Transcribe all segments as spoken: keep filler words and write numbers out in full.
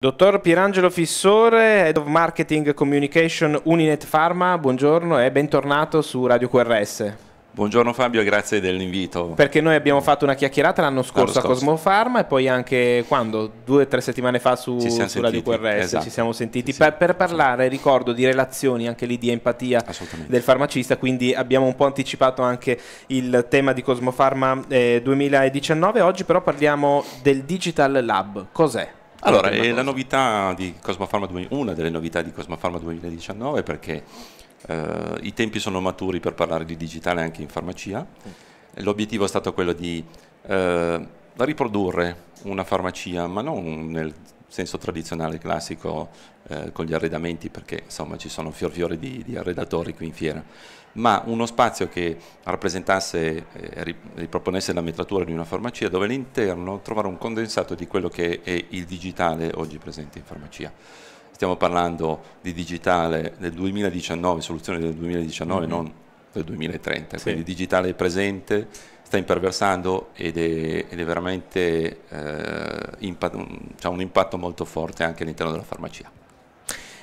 Dottor Pierangelo Fissore, Head of Marketing Communication UniNetFarma, buongiorno e bentornato su Radio Q R S. Buongiorno Fabio, grazie dell'invito. Perché noi abbiamo fatto una chiacchierata l'anno scorso, scorso a Cosmofarma e poi anche quando? Due o tre settimane fa su, su sentiti, Radio Q R S, esatto. Ci siamo sentiti sì, per, per parlare, ricordo, di relazioni, anche lì di empatia del farmacista, quindi abbiamo un po' anticipato anche il tema di Cosmofarma eh, duemiladiciannove. Oggi però parliamo del Digital Lab, cos'è? Allora, è la novità di Cosmofarma, una delle novità di Cosmofarma duemiladiciannove, perché eh, i tempi sono maturi per parlare di digitale anche in farmacia. L'obiettivo è stato quello di eh, riprodurre una farmacia, ma non nel senso tradizionale classico eh, con gli arredamenti, perché insomma ci sono fior fiori di, di arredatori qui in fiera, ma uno spazio che rappresentasse e riproponesse la metratura di una farmacia, dove all'interno trovare un condensato di quello che è il digitale oggi presente in farmacia. Stiamo parlando di digitale del duemiladiciannove, soluzioni del duemiladiciannove, mm-hmm. non del duemilatrenta, sì. Quindi il digitale è presente, sta imperversando ed è, ed è veramente eh, impatt- ha un impatto molto forte anche all'interno della farmacia.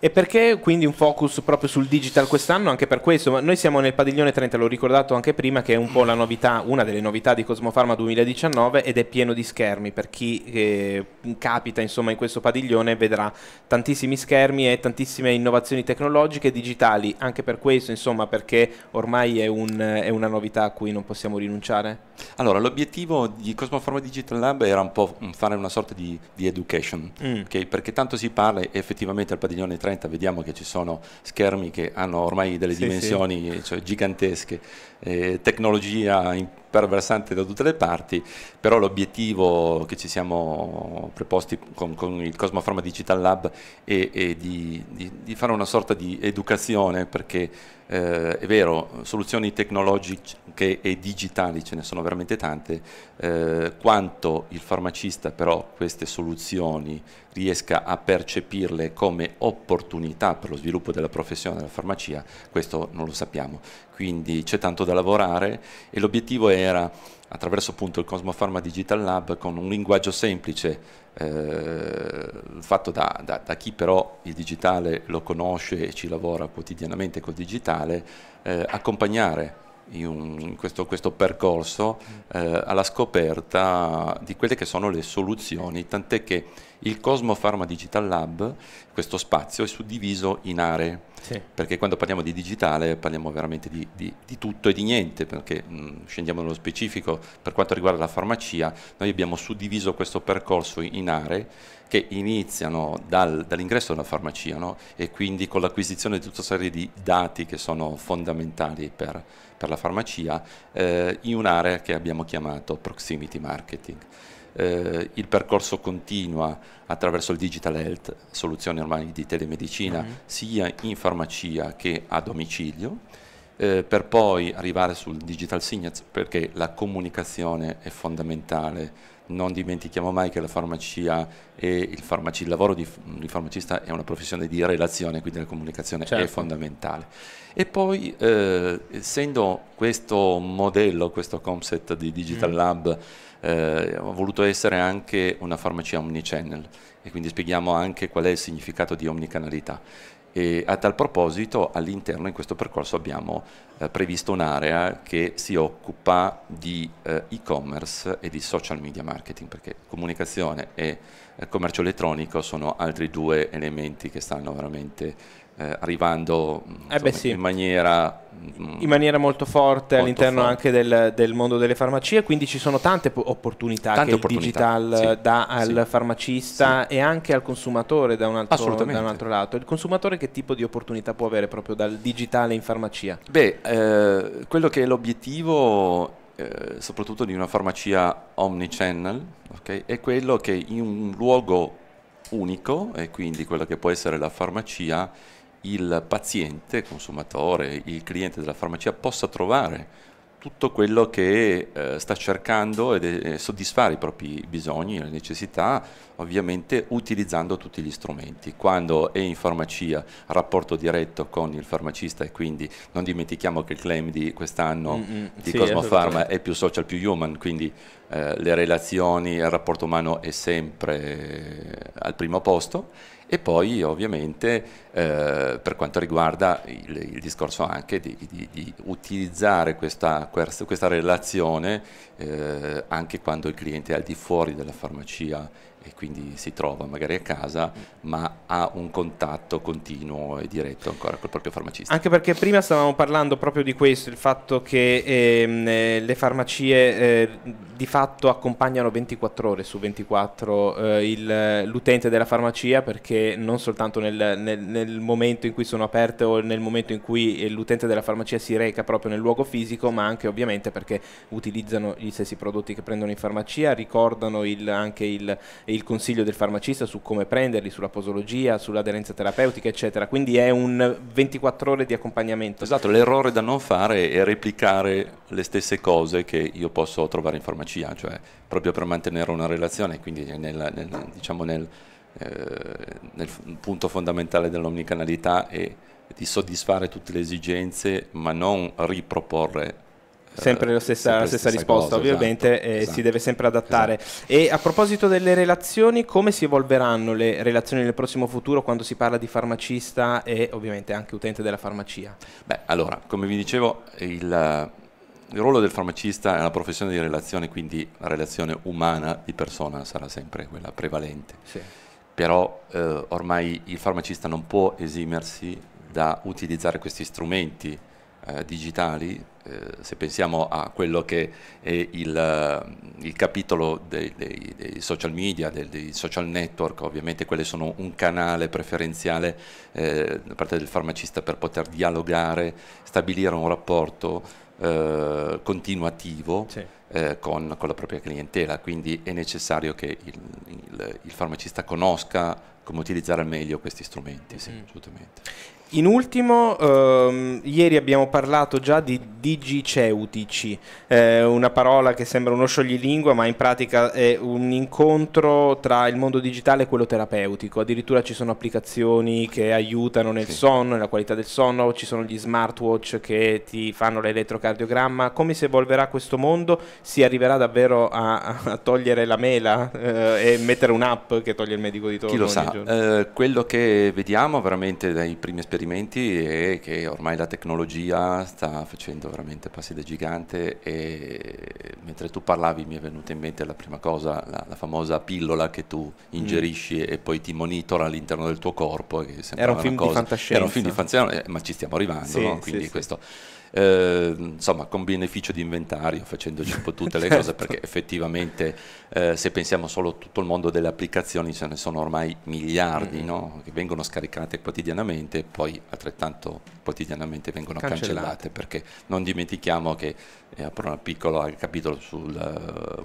E perché quindi un focus proprio sul digital quest'anno? Anche per questo, ma noi siamo nel padiglione trenta, l'ho ricordato anche prima, che è un po' la novità, una delle novità di Cosmofarma duemiladiciannove, ed è pieno di schermi. Per chi eh, capita insomma in questo padiglione vedrà tantissimi schermi e tantissime innovazioni tecnologiche e digitali, anche per questo insomma, perché ormai è, un, è una novità a cui non possiamo rinunciare. Allora, l'obiettivo di Cosmofarma Digital Lab era un po' fare una sorta di, di education, mm. okay? Perché tanto si parla, effettivamente al padiglione trenta vediamo che ci sono schermi che hanno ormai delle sì, dimensioni sì. Cioè, gigantesche, eh, tecnologia imperversante da tutte le parti, però l'obiettivo che ci siamo preposti con, con il Cosmofarma Digital Lab è, è di, di, di fare una sorta di educazione, perché eh, è vero, soluzioni tecnologiche e digitali ce ne sono veramente tante, eh, quanto il farmacista però queste soluzioni riesca a percepirle come opportunità per lo sviluppo della professione della farmacia, questo non lo sappiamo. Quindi c'è tanto da lavorare e l'obiettivo era, attraverso appunto il Cosmofarma Digital Lab, con un linguaggio semplice, eh, fatto da, da, da chi però il digitale lo conosce e ci lavora quotidianamente col digitale, eh, accompagnare in, un, in questo, questo percorso eh, alla scoperta di quelle che sono le soluzioni, tant'è che il Cosmofarma Digital Lab, questo spazio, è suddiviso in aree, sì. Perché quando parliamo di digitale parliamo veramente di, di, di tutto e di niente, perché mh, scendiamo nello specifico. Per quanto riguarda la farmacia, noi abbiamo suddiviso questo percorso in aree che iniziano dal, dall'ingresso della farmacia, no? E quindi con l'acquisizione di tutta una serie di dati che sono fondamentali per, per la farmacia, eh, in un'area che abbiamo chiamato Proximity Marketing. Eh, il percorso continua attraverso il Digital Health, soluzioni ormai di telemedicina, mm-hmm. sia in farmacia che a domicilio, eh, per poi arrivare sul Digital Signage, perché la comunicazione è fondamentale. Non dimentichiamo mai che la farmacia e il, farmaci, il lavoro di il farmacista è una professione di relazione, quindi la comunicazione certo. è fondamentale. E poi, eh, essendo questo modello, questo concept di Digital mm. Lab, eh, ho voluto essere anche una farmacia omnichannel, e quindi spieghiamo anche qual è il significato di omnicanalità. E a tal proposito, all'interno in questo percorso abbiamo eh, previsto un'area che si occupa di eh, e-commerce e di social media marketing, perché comunicazione e eh, commercio elettronico sono altri due elementi che stanno veramente eh, arrivando insomma, eh beh, sì. in maniera... in maniera molto forte all'interno anche del, del mondo delle farmacie, quindi ci sono tante opportunità tante che opportunità, il digital sì, dà al sì, farmacista sì. e anche al consumatore da un, altro, da un altro lato. Il consumatore che tipo di opportunità può avere proprio dal digitale in farmacia? Beh, eh, quello che è l'obiettivo eh, soprattutto di una farmacia omnichannel, okay, è quello che in un luogo unico, e quindi quello che può essere la farmacia, il paziente, consumatore, il cliente della farmacia possa trovare tutto quello che eh, sta cercando ed è, soddisfare i propri bisogni, le necessità, ovviamente utilizzando tutti gli strumenti. Quando è in farmacia, rapporto diretto con il farmacista, e quindi non dimentichiamo che il claim di quest'anno mm-hmm. di sì, Cosmofarma è più social più human, quindi eh, le relazioni, il rapporto umano è sempre al primo posto, e poi ovviamente eh, per quanto riguarda il, il discorso anche di, di, di utilizzare questa, questa relazione eh, anche quando il cliente è al di fuori della farmacia e quindi si trova magari a casa, ma ha un contatto continuo e diretto ancora col proprio farmacista. Anche perché prima stavamo parlando proprio di questo, il fatto che ehm, le farmacie eh, di fatto accompagnano ventiquattro ore su ventiquattro eh, l'utente della farmacia, perché non soltanto nel, nel, nel momento in cui sono aperte o nel momento in cui l'utente della farmacia si reca proprio nel luogo fisico, ma anche ovviamente perché utilizzano gli stessi prodotti che prendono in farmacia, ricordano il, anche il il consiglio del farmacista su come prenderli, sulla posologia, sull'aderenza terapeutica, eccetera. Quindi è un ventiquattro ore di accompagnamento. Esatto, l'errore da non fare è replicare le stesse cose che io posso trovare in farmacia, cioè proprio per mantenere una relazione, quindi nel, nel, diciamo nel, eh, nel punto fondamentale dell'omnicanalità è di soddisfare tutte le esigenze, ma non riproporre sempre la stessa, sempre la stessa, stessa risposta, cosa, ovviamente, esatto, eh, esatto, si deve sempre adattare. Esatto. E a proposito delle relazioni, come si evolveranno le relazioni nel prossimo futuro quando si parla di farmacista e ovviamente anche utente della farmacia? Beh, allora, come vi dicevo, il, il ruolo del farmacista è una professione di relazione, quindi la relazione umana di persona sarà sempre quella prevalente. Sì. Però eh, ormai il farmacista non può esimersi da utilizzare questi strumenti eh, digitali. Se pensiamo a quello che è il, il capitolo dei, dei, dei social media, dei, dei social network, ovviamente quelle sono un canale preferenziale eh, da parte del farmacista per poter dialogare, stabilire un rapporto eh, continuativo, sì, eh, con, con la propria clientela, quindi è necessario che il, il, il farmacista conosca come utilizzare al meglio questi strumenti, sì, mm. assolutamente. In ultimo, ehm, ieri abbiamo parlato già di digiceutici, eh, una parola che sembra uno scioglilingua, ma in pratica è un incontro tra il mondo digitale e quello terapeutico. Addirittura ci sono applicazioni che aiutano nel, sì, sonno, nella qualità del sonno, ci sono gli smartwatch che ti fanno l'elettrocardiogramma. Come si evolverà questo mondo? Si arriverà davvero a, a togliere la mela eh, e mettere un'app che toglie il medico di torno? Chi lo sa, eh, quello che vediamo veramente dai primi esperimenti e che ormai la tecnologia sta facendo veramente passi da gigante, e mentre tu parlavi mi è venuta in mente la prima cosa, la, la famosa pillola che tu ingerisci mm. e poi ti monitora all'interno del tuo corpo, che era un film cosa, di fantascienza, era un film di fantascienza, ma ci stiamo arrivando, sì, no? Quindi sì, questo sì. Eh, insomma, con beneficio di inventario, facendoci un po' tutte le cose, perché effettivamente eh, se pensiamo solo a tutto il mondo delle applicazioni, ce ne sono ormai miliardi, mm. no? Che vengono scaricate quotidianamente, poi altrettanto quotidianamente vengono cancellate, cancellate, perché non dimentichiamo che eh, apro un piccolo capitolo sul uh,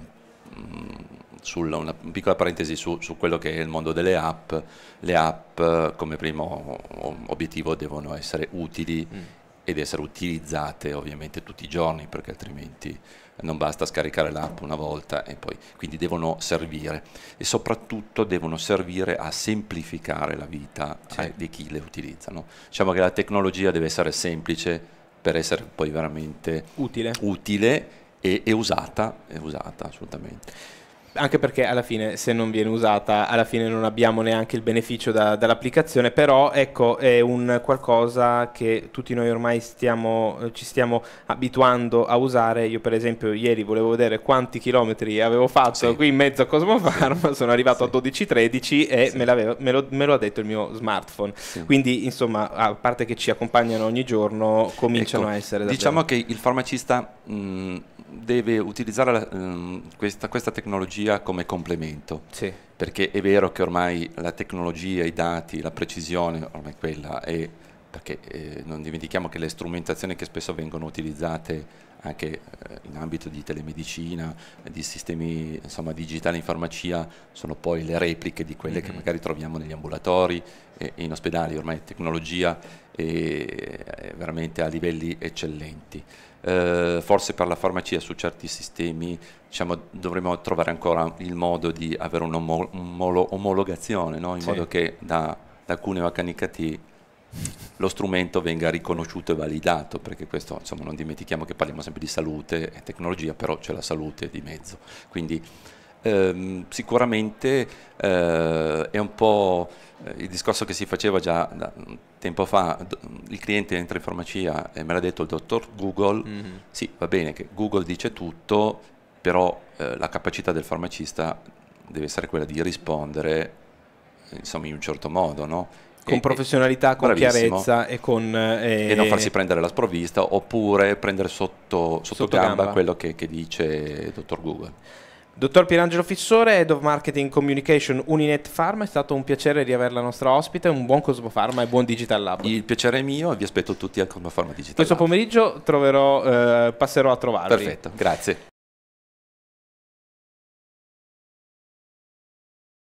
sulla, una piccola parentesi su, su quello che è il mondo delle app. Le app come primo obiettivo devono essere utili mm. ed essere utilizzate ovviamente tutti i giorni, perché altrimenti non basta scaricare l'app una volta e poi, quindi devono servire, e soprattutto devono servire a semplificare la vita, sì, a, di chi le utilizza, no? Diciamo che la tecnologia deve essere semplice per essere poi veramente utile, utile e, e usata, e usata assolutamente. Anche perché alla fine, se non viene usata, alla fine non abbiamo neanche il beneficio da, dall'applicazione, però ecco, è un qualcosa che tutti noi ormai stiamo, ci stiamo abituando a usare. Io per esempio ieri volevo vedere quanti chilometri avevo fatto, sì, qui in mezzo a Cosmofarma, sì, sono arrivato, sì, a dodici tredici e sì, me, l'avevo, me, lo, me lo ha detto il mio smartphone, sì, quindi insomma, a parte che ci accompagnano ogni giorno, cominciano, ecco, a essere davvero. Diciamo che il farmacista mh, deve utilizzare la, mh, questa, questa tecnologia come complemento, sì, perché è vero che ormai la tecnologia, i dati, la precisione, ormai quella è, perché eh, non dimentichiamo che le strumentazioni che spesso vengono utilizzate anche eh, in ambito di telemedicina, di sistemi insomma digitali in farmacia, sono poi le repliche di quelle mm-hmm. che magari troviamo negli ambulatori e, e in ospedali. Ormai la tecnologia è, è veramente a livelli eccellenti. Eh, forse per la farmacia su certi sistemi, diciamo, dovremo trovare ancora il modo di avere un'omologazione, no? In, sì, modo che da, da Cuneo a Canicattì lo strumento venga riconosciuto e validato, perché questo, insomma, non dimentichiamo che parliamo sempre di salute e tecnologia, però c'è la salute di mezzo. Quindi ehm, sicuramente eh, è un po' il discorso che si faceva già da, tempo fa. Il cliente entra in farmacia e me l'ha detto il dottor Google, mm-hmm. sì, va bene che Google dice tutto, però eh, la capacità del farmacista deve essere quella di rispondere, insomma, in un certo modo, no? Con e, professionalità, con chiarezza e con... Eh, e non farsi prendere la sprovvista, oppure prendere sotto, sotto, sotto gamba, gamba quello che, che dice il dottor Google. Dottor Pierangelo Fissore, Head of Marketing Communication UniNetFarma, è stato un piacere riaverla nostra ospite, un buon Cosmofarma e buon Digital Lab. Il piacere è mio e vi aspetto tutti al Cosmofarma Digital Lab. Questo pomeriggio troverò, eh, passerò a trovarvi. Perfetto, grazie.